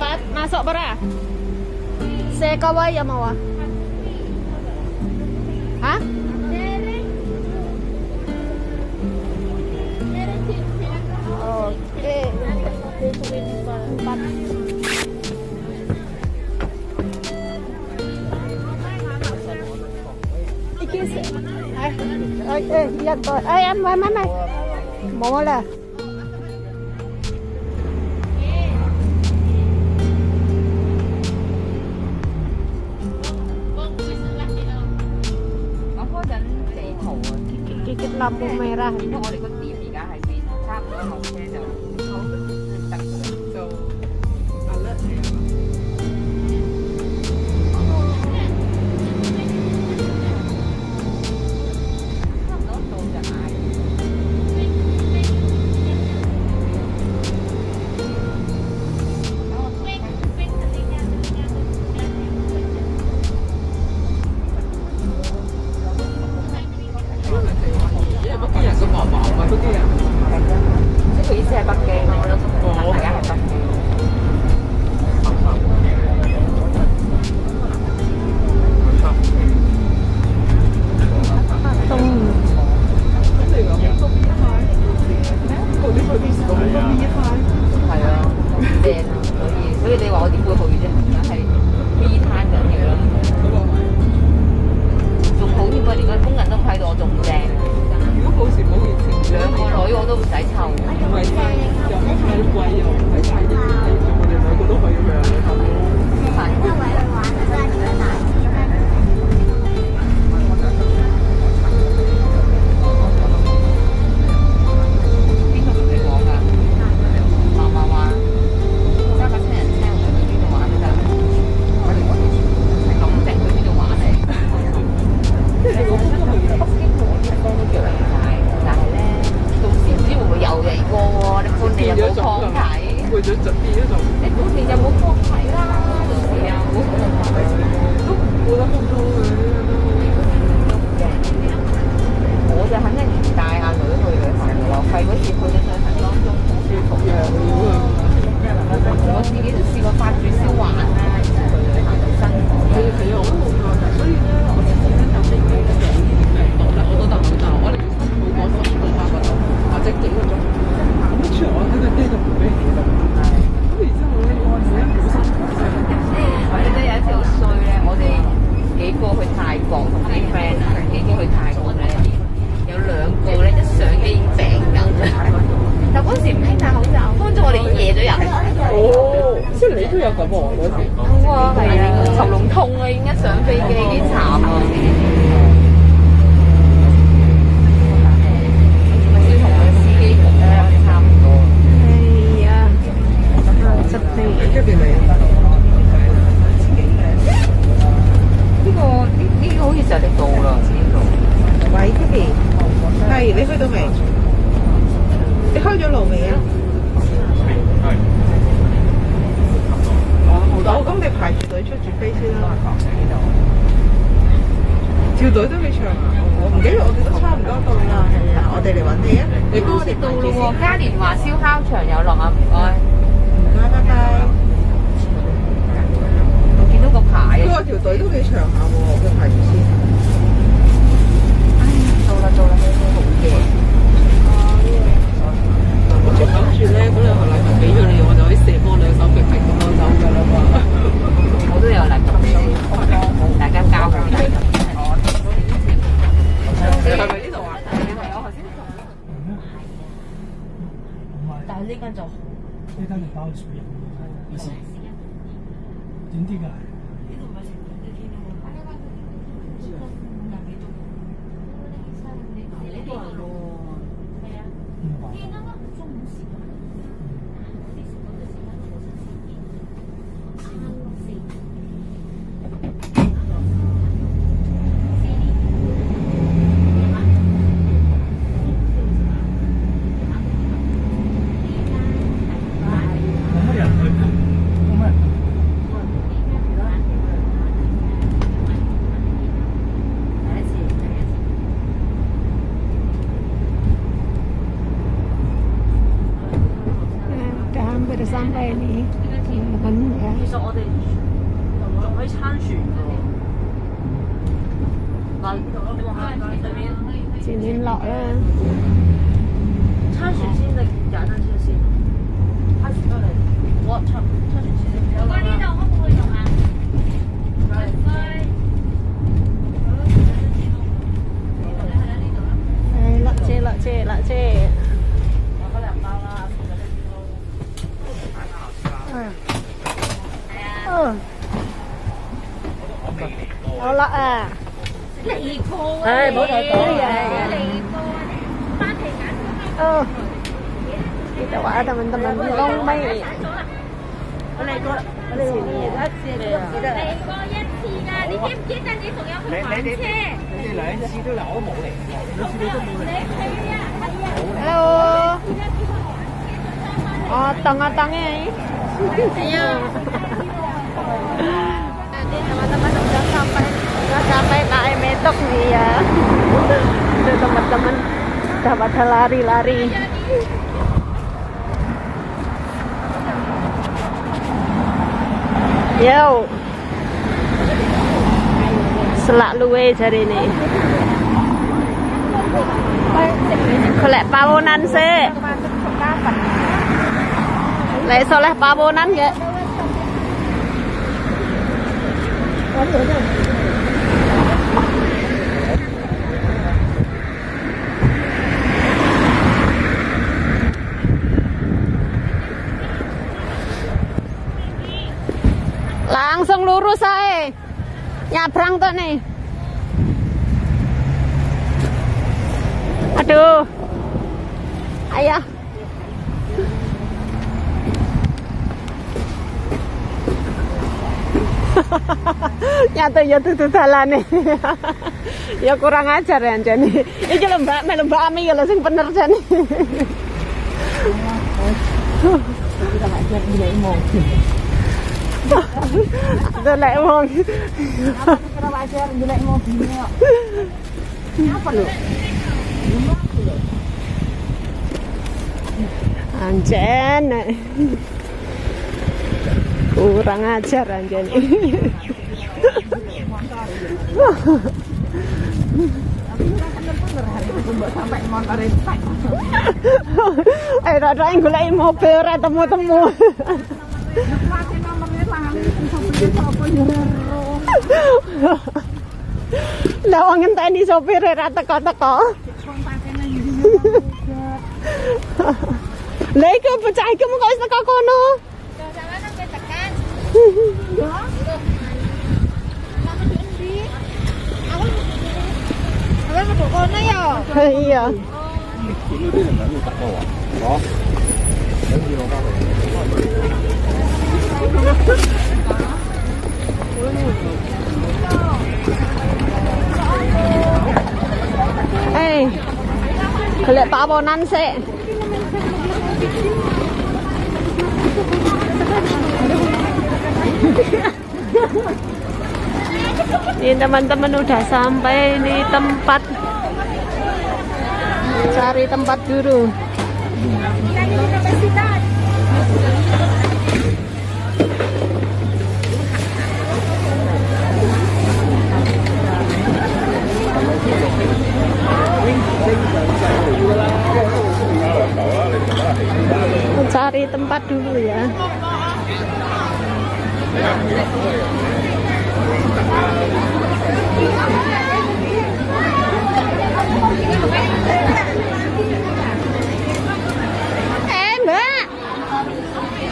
dapat masuk pera? Sekawa ya mawa. Hah? Oke. Iki se. Ya to. Ayan mana? Mau lah. Kikit lampu merah. Sampai nih. 緊嘅。其實我哋仲可以撐船嘅。嗱，你望下對面，前面落啦。撐船先定踩單車先？撐船出嚟，我撐船先。我過呢度，我過去用啊。係啦，遮啦，遮啦，遮。 我落啊！你個唉，冇睇到嘢。你個翻嚟揀咗咩？哦，呢度啊，等窿尾。我嚟過，我嚟過一次㗎，你記唔記得你仲有去玩車？你哋兩次都嚟，我冇嚟過，兩次你都冇嚟。係啊，係啊。Hello。啊，等呀！係啊。 Teman-teman udah sampai naik metok nih ya. Udah teman-teman udah pada lari-lari. Yo, selak luwe jari ini. Golek pawonan sih. Lek soleh pawonan gak? Langsung lurus ae. Nyabrang tok nih. Aduh. Ayah. Nyata ya tuh dalane. Ya kurang ajar ya jane. Iki lho Mbak, melu Mbak Ami ya lho sing bener jane. Kurang ajar dia mau. Delek wong. Apa kurang ajar delek mobilnya kok. Apa lho? Anjen. Kurang ajar anjen. Eh rada golek mobil ora temu-temu. Lah wong ngenteni sopir ora teko-teko. Lah iku bocah iki mung kok wis teko kono. Iya. Eh, golek pawonan sik. Ini teman-teman udah sampai di tempat. Cari tempat dulu. Cari tempat dulu ya.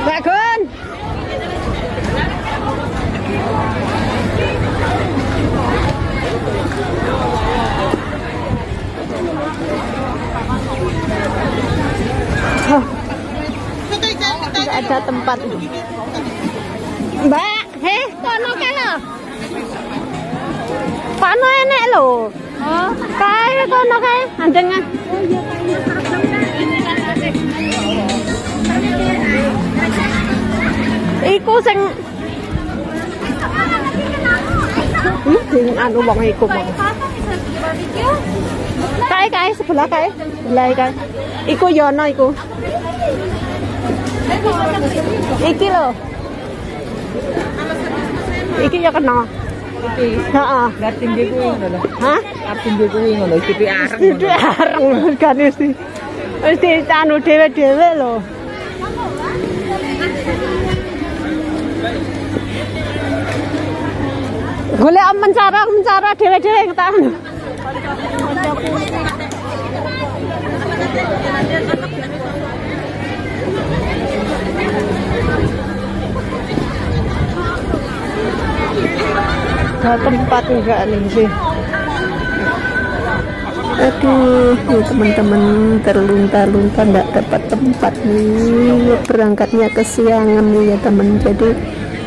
Mbak Gun. Tidak ada tempat. Mbak, heh, kono kene. Kono enek lho. Oh, kae kono kae, andengan. Oh iya kae. Iku sing anu wong iku mong. Kae sebelah kae. Lah kae. Iku yono iku. Iki lho. Iki ya kena. Heeh. Gatin dhewe ngono lho. Hah? Gatin dhewe ngono iki piye areng. Iki areng kan mesti. Mesti anu dhewe-dhewe lho. Golek mencara dhewe-dhewe tak anu. Ada tempat enggak nih sih. Aduh, teman-teman terlunta-lunta enggak dapat tempat nih. Berangkatnya kesiangan nih ya teman. Jadi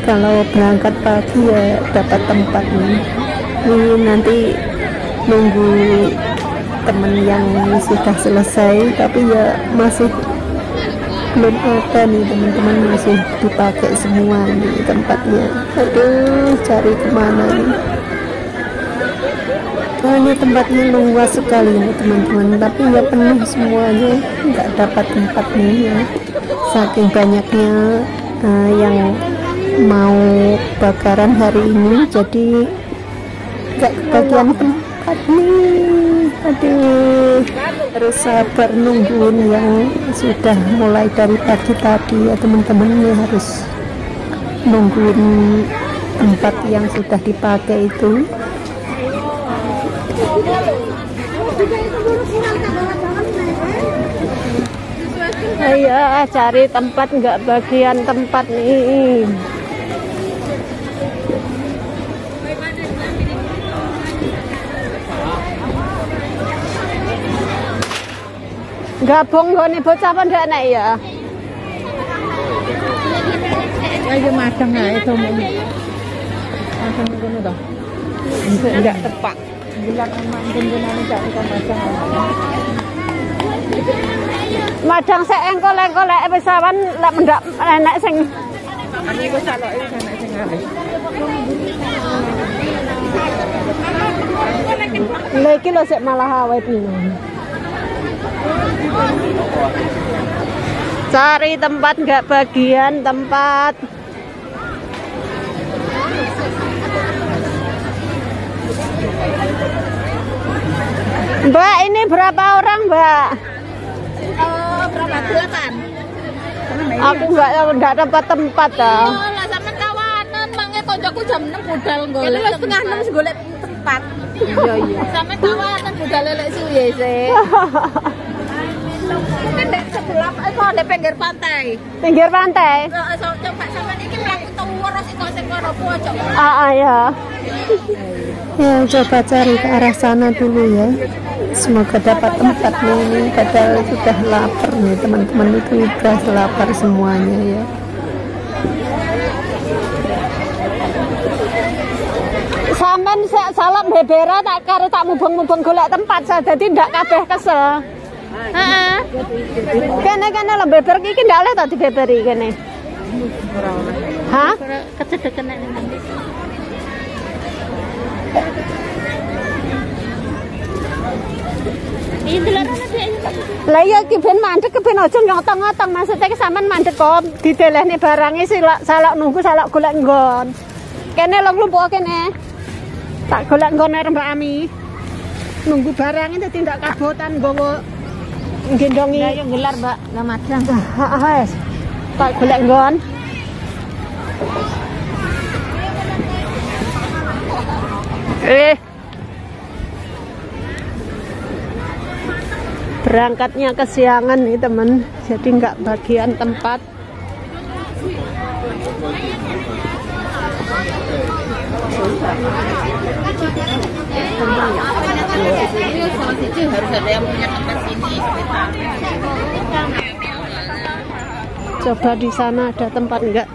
kalau berangkat pagi ya dapat tempat nih. Ini nanti nunggu teman yang sudah selesai, tapi ya masih belum ada nih teman-teman, masih dipakai semua nih tempatnya. Aduh, cari kemana nih. Oh, ini tempatnya luas sekali nih teman-teman, tapi ya penuh semuanya, nggak dapat tempat nih ya. Saking banyaknya yang mau bakaran hari ini, jadi nggak kebagian tempat nih. Aduh, terus sabar nungguin yang sudah mulai dari pagi tadi ya teman-teman, harus nungguin tempat yang sudah dipakai itu. Ayo cari tempat, nggak bagian tempat nih. Gabung nih bocah apa ndak naik ya? Ayo madang ae to mung. Madang ngono to. Enggak tepak. Bilang mandeng gunane cak madang. Madang sek engkol-engkolek wis awan lek mendak enak sing. Ini ku caloke wis enak sing arep. Lha iki lho sik malah awet pinon. Cari tempat nggak bagian tempat. Mbak, ini berapa orang Mbak? Berapa? 8. Aku nggak dapat tempat tau. Lah sama kawanan mangke koncoku jam 6 budal golek. Wis setengah 6 golek tempat. Iya. Sama kawanan budal lelek suwe sih. Mungkin dari sebelah, dari pinggir pantai. Pinggir pantai? Coba sama ini melaku tuwur, sikor-sikor aku aja. Ya. Ya, coba cari ke arah sana dulu ya. Semoga dapat tempat nih, padahal sudah lapar nih teman-teman, itu sudah lapar semuanya ya. Sampean salam bebera tak karo tak mubeng-mubeng golek tempat saya, jadi ndak kabeh kesel. Heeh. Kene lho beber iki ndak oleh ta dibeberi kene. Hah? Kecedhek nek nanti. Iki delok ana dhek. Lah iya iki ben mandeg ben aja ngotong-ngotong, maksudnya iki sampean mandeg kok didelehne barange salak nunggu salak golek nggon. Kene lho nglumpuk kene. Tak golek nggon arep Mbak Ami. Nunggu barangnya dadi ndak kabotan nggowo. Gendongi. Lah yo gelar, Mbak. Lah madang. Heeh. Tak golek nggon. Berangkatnya kesiangan nih, teman. Jadi nggak bagian tempat. Itu harus ada yang punya tempat sini. Coba di sana ada tempat enggak?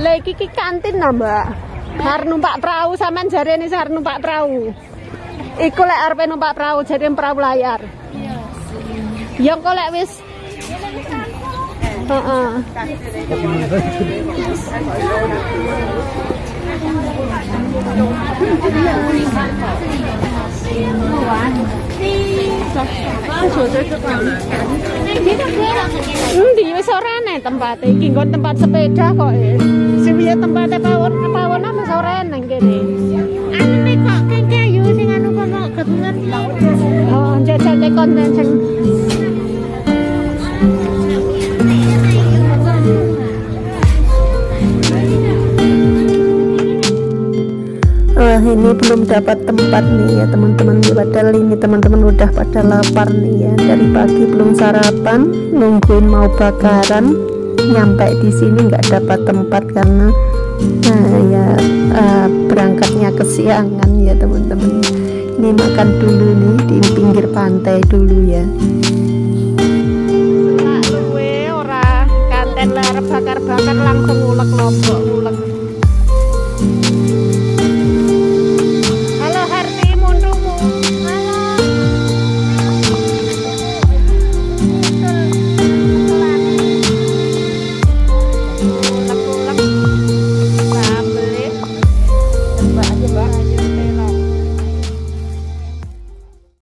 Lagi ke kantin nah, Mbak. Har numpak perahu sampean jarene har numpak perahu. Iku lek arep numpak perahu jadi perahu layar. Iya. Yang kolek wis Di sorene tempat iki nggon tempat sepeda kok. Sing piye tempate pawon apa sorene kene. Anu nek kok kayu sing anu kono gedungan. Oh, jajane konten sing ini belum dapat tempat nih ya teman-teman, padahal ini teman-teman udah pada lapar nih ya, dari pagi belum sarapan nungguin mau bakaran, nyampe di sini nggak dapat tempat karena berangkatnya kesiangan ya teman-teman. Ini makan dulu nih di pinggir pantai dulu ya. Ora kanten bakar-bakar langsung ulek lombok ulek